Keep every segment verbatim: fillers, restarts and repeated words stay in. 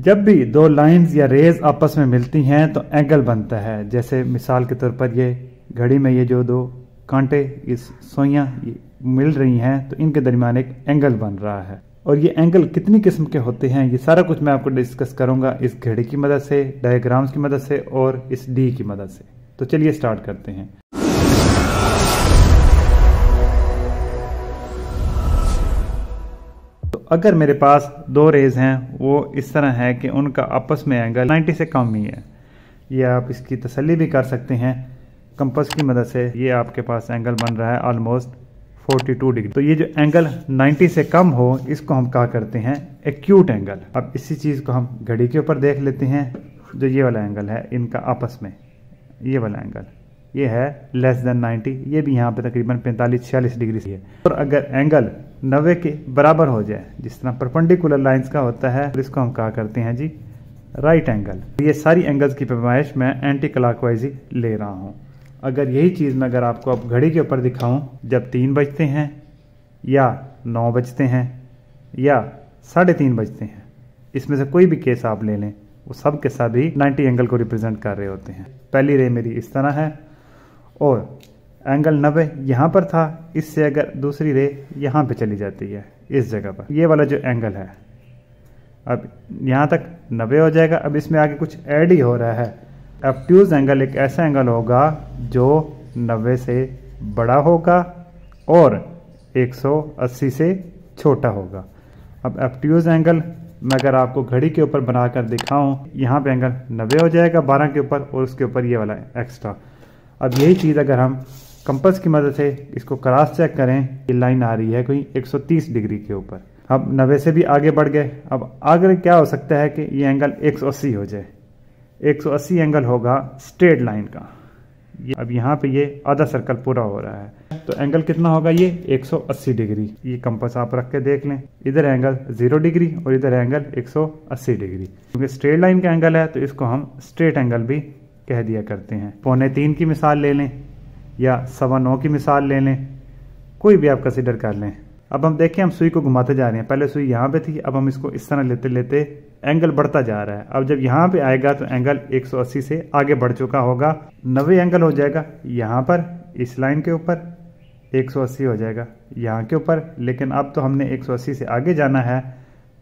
जब भी दो लाइंस या रेज आपस में मिलती हैं तो एंगल बनता है। जैसे मिसाल के तौर पर ये घड़ी में ये जो दो कांटे इस सोइयाँ मिल रही हैं तो इनके दरमियान एक एंगल बन रहा है। और ये एंगल कितनी किस्म के होते हैं ये सारा कुछ मैं आपको डिस्कस करूंगा इस घड़ी की मदद से, डायग्राम्स की मदद से और इस डी की मदद से। तो चलिए स्टार्ट करते हैं। अगर मेरे पास दो रेज हैं वो इस तरह है कि उनका आपस में एंगल नब्बे से कम ही है। ये आप इसकी तसल्ली भी कर सकते हैं कंपास की मदद से। ये आपके पास एंगल बन रहा है ऑलमोस्ट बयालीस डिग्री। तो ये जो एंगल नब्बे से कम हो इसको हम क्या करते हैं, एक्यूट एंगल। अब इसी चीज़ को हम घड़ी के ऊपर देख लेते हैं। जो ये वाला एंगल है इनका आपस में, ये वाला एंगल ये है लेस देन नाइन्टी, ये भी यहाँ पे तकरीबन पैंतालीस छियालीस डिग्री है। और अगर एंगल नब्बे के बराबर हो जाए जिस तरह परपेंडिकुलर लाइंस का होता है तो इसको हम क्या करते हैं जी, राइट एंगल। ये सारी एंगल्स की पैमाइश मैं एंटी क्लॉकवाइज ही ले रहा हूँ। अगर यही चीज़ मैं अगर आपको अब घड़ी के ऊपर दिखाऊँ, जब तीन बजते हैं या नौ बजते हैं या साढ़े तीन बजते हैं, इसमें से कोई भी केस आप ले लें, वो सब के साथ भी नाइन्टी एंगल को रिप्रेजेंट कर रहे होते हैं। पहली रे मेरी इस तरह है और एंगल नब्बे यहाँ पर था, इससे अगर दूसरी रे यहाँ पे चली जाती है इस जगह पर, ये वाला जो एंगल है अब यहाँ तक नब्बे हो जाएगा। अब इसमें आगे कुछ ऐड ही हो रहा है। एब्ट्यूज एंगल एक ऐसा एंगल होगा जो नब्बे से बड़ा होगा और एक सौ अस्सी से छोटा होगा। अब एब्ट्यूज एंगल मैं अगर आपको घड़ी के ऊपर बनाकर दिखाऊं, यहाँ पे एंगल नब्बे हो जाएगा बारह के ऊपर और उसके ऊपर ये वाला एक्स्ट्रा। अब यही चीज़ अगर हम कंपास की मदद से इसको क्रॉस चेक करें, ये लाइन आ रही है कोई एक सौ तीस डिग्री के ऊपर। अब नब्बे से भी आगे बढ़ गए। अब आगे क्या हो सकता है कि ये एंगल एक सौ अस्सी हो जाए। एक सौ अस्सी एंगल होगा स्ट्रेट लाइन का। ये अब यहाँ पे ये आधा सर्कल पूरा हो रहा है तो एंगल कितना होगा, ये एक सौ अस्सी डिग्री। ये कंपास आप रख के देख लें, इधर एंगल ज़ीरो डिग्री और इधर एंगल एक सौ अस्सी डिग्री। क्योंकि स्ट्रेट लाइन का एंगल है तो इसको हम स्ट्रेट एंगल भी कह दिया करते हैं। पौने तीन की मिसाल ले लें या सवा नौ की मिसाल ले लें, कोई भी आप कंसिडर कर लें। अब हम देखें हम सुई को घुमाते जा रहे हैं। पहले सुई यहाँ पे थी, अब हम इसको इस तरह लेते लेते एंगल बढ़ता जा रहा है। अब जब यहाँ पे आएगा तो एंगल एक सौ अस्सी से आगे बढ़ चुका होगा। नब्बे एंगल हो जाएगा यहाँ पर इस लाइन के ऊपर, एक सौ अस्सी हो जाएगा यहाँ के ऊपर। लेकिन अब तो हमने एक सौ अस्सी से आगे जाना है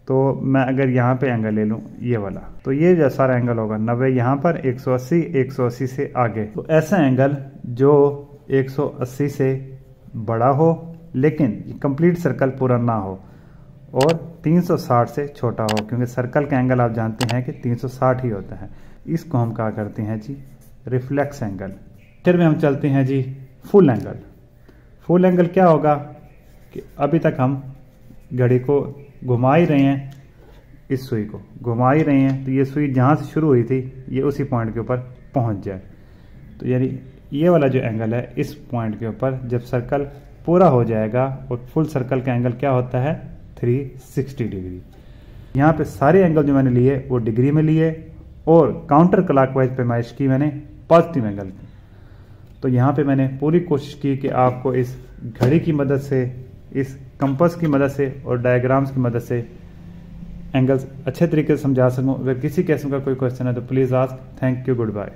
तो मैं अगर यहाँ पे एंगल ले लूँ ये वाला, तो ये जो सारा एंगल होगा नब्बे यहाँ पर एक सौ अस्सी, एक सौ अस्सी से आगे। तो ऐसा एंगल जो एक सौ अस्सी से बड़ा हो लेकिन कंप्लीट सर्कल पूरा ना हो और तीन सौ साठ से छोटा हो, क्योंकि सर्कल का एंगल आप जानते हैं कि तीन सौ साठ ही होता है। इसको हम क्या करते हैं जी, रिफ्लेक्स एंगल। फिर में हम चलते हैं जी फुल एंगल। फुल एंगल क्या होगा कि अभी तक हम घड़ी को घुमा ही रहे हैं, इस सुई को घुमा ही रहे हैं, तो ये सुई जहाँ से शुरू हुई थी ये उसी पॉइंट के ऊपर पहुँच जाए। तो यानी ये वाला जो एंगल है इस पॉइंट के ऊपर जब सर्कल पूरा हो जाएगा। और फुल सर्कल का एंगल क्या होता है, तीन सौ साठ डिग्री। यहाँ पे सारे एंगल जो मैंने लिए वो डिग्री में लिए और काउंटर क्लॉकवाइज पैमाइश की मैंने पॉजिटिव एंगल की। तो यहाँ पे मैंने पूरी कोशिश की कि आपको इस घड़ी की मदद से, इस कंपास की मदद से और डायग्राम्स की मदद से एंगल्स अच्छे तरीके से समझा सकूँ। अगर किसी किस्म का कोई क्वेश्चन है तो please ask. Thank you, good bye.